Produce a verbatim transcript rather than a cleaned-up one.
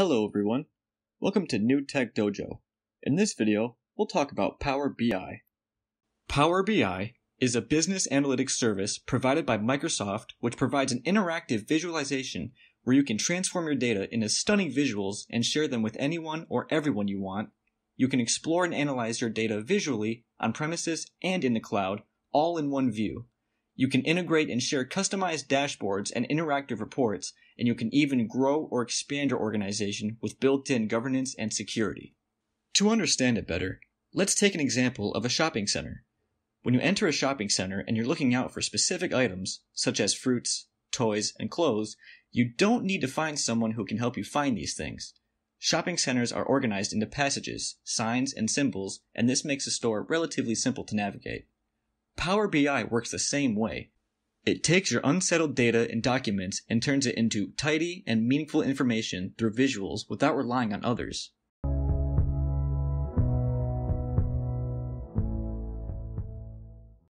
Hello everyone, welcome to NewTechDojo. In this video, we'll talk about Power B I. Power B I is a business analytics service provided by Microsoft which provides an interactive visualization where you can transform your data into stunning visuals and share them with anyone or everyone you want. You can explore and analyze your data visually on premises and in the cloud, all in one view. You can integrate and share customized dashboards and interactive reports, and you can even grow or expand your organization with built-in governance and security. To understand it better, let's take an example of a shopping center. When you enter a shopping center and you're looking out for specific items, such as fruits, toys, and clothes, you don't need to find someone who can help you find these things. Shopping centers are organized into passages, signs, and symbols, and this makes a store relatively simple to navigate. Power B I works the same way. It takes your unsettled data and documents and turns it into tidy and meaningful information through visuals without relying on others.